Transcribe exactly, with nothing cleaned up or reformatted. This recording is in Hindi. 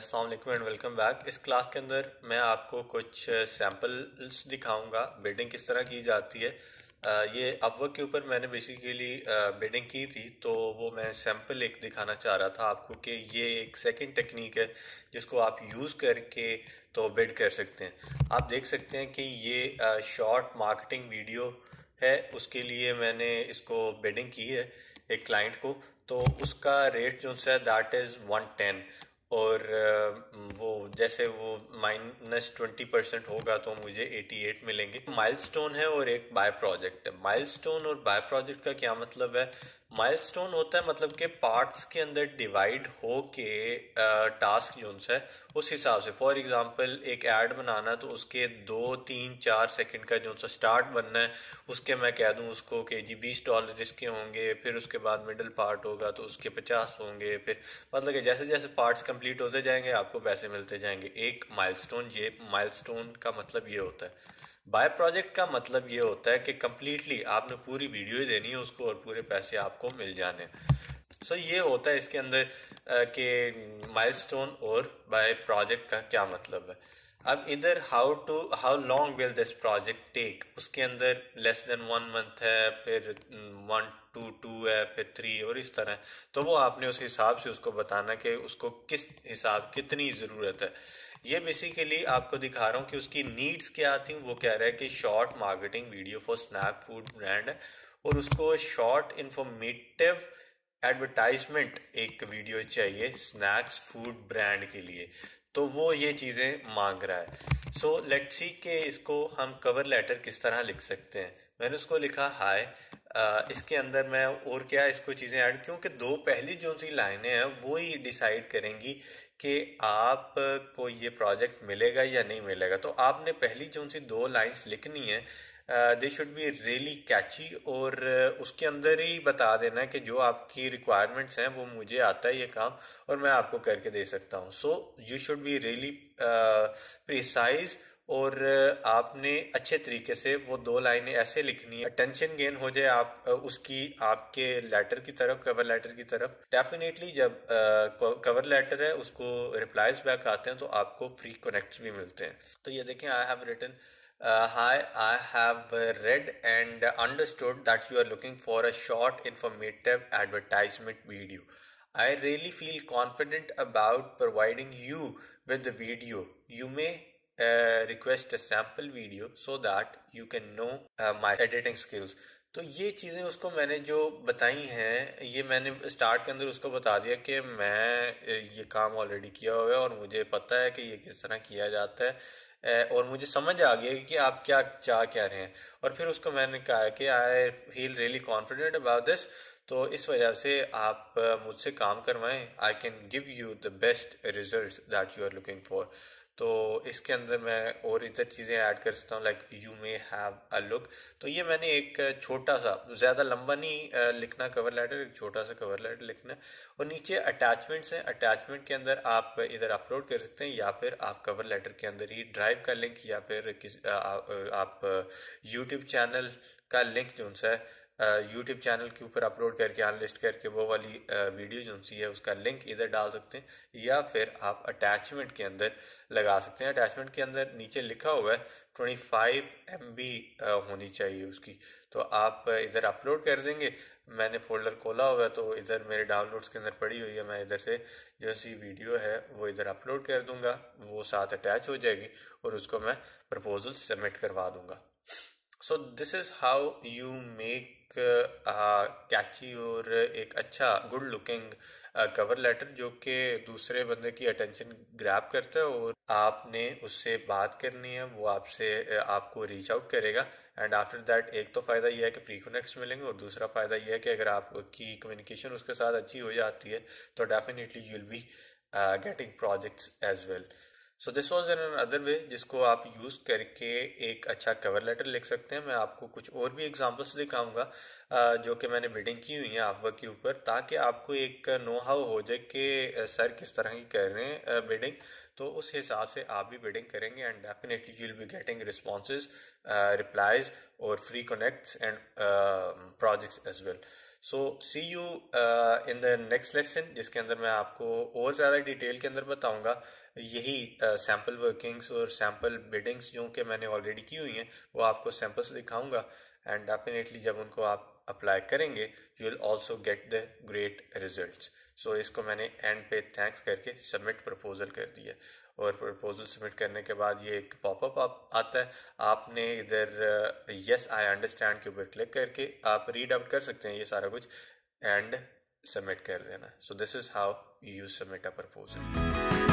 अस्सलाम वालेकुम एंड वेलकम बैक। इस क्लास के अंदर मैं आपको कुछ सैम्पल्स दिखाऊंगा बिडिंग किस तरह की जाती है। ये अपवर्क के ऊपर मैंने बेसिकली बिडिंग की थी, तो वो मैं सैम्पल एक दिखाना चाह रहा था आपको कि ये एक सेकंड टेक्निक है जिसको आप यूज़ करके तो बिड कर सकते हैं। आप देख सकते हैं कि ये शॉर्ट मार्केटिंग वीडियो है, उसके लिए मैंने इसको बिडिंग की है एक क्लाइंट को, तो उसका रेट जो है दैट इज़ वन टेन, और वो जैसे वो माइनस ट्वेंटी परसेंट होगा तो मुझे एटी एट मिलेंगे। माइलस्टोन है और एक बाय प्रोजेक्ट है। माइलस्टोन और बाय प्रोजेक्ट का क्या मतलब है? माइलस्टोन होता है मतलब कि पार्ट्स के अंदर डिवाइड हो के टास्क जो है उस हिसाब से, फॉर एग्जांपल एक ऐड बनाना तो उसके दो तीन चार सेकंड का जो सा स्टार्ट बनना है, उसके मैं कह दूं उसको कि जी बीस डॉलर इसके होंगे, फिर उसके बाद मिडल पार्ट होगा तो उसके पचास होंगे, फिर मतलब कि जैसे जैसे पार्ट्स कंप्लीट होते जाएंगे आपको पैसे मिलते जाएंगे। एक माइलस्टोन, ये माइलस्टोन का मतलब ये होता है। बाय प्रोजेक्ट का मतलब ये होता है कि कम्प्लीटली आपने पूरी वीडियो देनी है उसको और पूरे पैसे आपको मिल जाने। सो so, ये होता है इसके अंदर कि माइलस्टोन और बाय प्रोजेक्ट का क्या मतलब है। अब इधर how to how long will this project take, उसके अंदर लेस देन वन मंथ है, फिर वन टू टू है, फिर थ्री और इस तरह, तो वो आपने उस हिसाब से उसको बताना कि उसको किस हिसाब कितनी ज़रूरत है। ये बेसिकली आपको दिखा रहा हूँ कि उसकी नीड्स क्या थी। वो कह रहा है कि short marketing video for snack food brand है और उसको शॉर्ट इंफॉर्मेटिव एडवर्टाइजमेंट एक वीडियो चाहिए स्नैक्स फूड ब्रांड के लिए, तो वो ये चीज़ें मांग रहा है। सो लेट्स सी कि इसको हम कवर लेटर किस तरह लिख सकते हैं। मैंने उसको लिखा हाय। इसके अंदर मैं और क्या इसको चीज़ें ऐड, क्योंकि दो पहली जो सी लाइनें हैं वो ही डिसाइड करेंगी कि आप को ये प्रोजेक्ट मिलेगा या नहीं मिलेगा। तो आपने पहली जो सी दो लाइंस लिखनी है, they should be really catchy, और uh, उसके अंदर ही बता देना है कि जो आपकी रिक्वायरमेंट्स हैं वो मुझे आता है ये काम और मैं आपको करके दे सकता हूँ। So you should be really precise, और uh, आपने अच्छे तरीके से वो दो लाइनें ऐसे लिखनी है अटेंशन गेन हो जाए आप uh, उसकी आपके लेटर की तरफ, कवर लेटर की तरफ। डेफिनेटली जब कवर uh, लेटर है उसको रिप्लाईज बैक आते हैं तो आपको फ्री कनेक्ट्स भी मिलते हैं। तो ये देखें, I have written hi, I have read and understood that you are looking for a short informative advertisement video. I really feel confident about providing you with the video. You may request a sample video so that you can know my editing skills. तो ये चीज़ें उसको मैंने जो बताई हैं, ये मैंने स्टार्ट के अंदर उसको बता दिया कि मैं ये काम ऑलरेडी किया हुआ है और मुझे पता है कि ये किस तरह किया जाता है और मुझे समझ आ गया कि आप क्या चाह क्या रहे हैं। और फिर उसको मैंने कहा कि I feel really confident about this, तो इस वजह से आप मुझसे काम करवाएं। I can give you the best results that you are looking for. तो इसके अंदर मैं और इधर चीज़ें ऐड कर सकता हूँ like you may have a look. तो ये मैंने एक छोटा सा, ज़्यादा लंबा नहीं लिखना कवर लेटर, एक छोटा सा कवर लेटर लिखना। और नीचे अटैचमेंट्स हैं, अटैचमेंट के अंदर आप इधर अपलोड कर सकते हैं या फिर आप कवर लेटर के अंदर ही ड्राइव का लिंक या फिर किस आ, आ, आप यूट्यूब चैनल का लिंक जो सा यूट्यूब चैनल के ऊपर अपलोड करके अनलिस्ट करके वो वाली वीडियो जो सी है उसका लिंक इधर डाल सकते हैं या फिर आप अटैचमेंट के अंदर लगा सकते हैं। अटैचमेंट के अंदर नीचे लिखा हुआ है पच्चीस एम बी होनी चाहिए उसकी, तो आप इधर अपलोड कर देंगे। मैंने फोल्डर खोला हुआ है तो इधर मेरे डाउनलोड्स के अंदर पड़ी हुई है, मैं इधर से जो सी वीडियो है वो इधर अपलोड कर दूंगा, वो साथ अटैच हो जाएगी और उसको मैं प्रपोजल सबमिट करवा दूंगा। So this is how you make catchy और एक अच्छा गुड लुकिंग कवर लेटर जो कि दूसरे बंदे की अटेंशन ग्रैब करता है और आपने उससे बात करनी है, वो आपसे आपको रीच आउट करेगा। एंड आफ्टर दैट एक तो फ़ायदा यह है कि फ्री कनेक्ट्स मिलेंगे और दूसरा फ़ायदा यह है कि अगर आपकी कम्युनिकेशन उसके साथ अच्छी हो जाती है तो definitely you will be getting projects as well. So this was another way जिसको आप यूज़ करके एक अच्छा कवर लेटर लिख सकते हैं। मैं आपको कुछ और भी एग्जांपल्स दिखाऊंगा जो कि मैंने बिडिंग की हुई है अपवर्क के ऊपर, ताकि आपको एक नो हाउ हो जाए कि सर किस तरह की कर रहे हैं बिडिंग, तो उस हिसाब से आप भी बिडिंग करेंगे and definitely you will be getting responses, replies और free connects and projects as well. So see you in the next lesson, जिसके अंदर मैं आपको और ज़्यादा डिटेल के अंदर बताऊंगा यही सैम्पल वर्किंग्स और सैम्पल बिडिंग्स जो कि मैंने ऑलरेडी की हुई हैं, वो आपको सैम्पल्स दिखाऊंगा। एंड डेफिनेटली जब उनको आप अप्लाई करेंगे you will also get the great results. So इसको मैंने एंड पे थैंक्स करके सबमिट प्रपोजल कर दिया, और प्रपोजल सबमिट करने के बाद ये एक पॉपअप आप आता है। आपने इधर यस आई अंडरस्टैंड के ऊपर क्लिक करके आप रीड आउट कर सकते हैं ये सारा कुछ एंड सबमिट कर देना। So this is how you submit a proposal.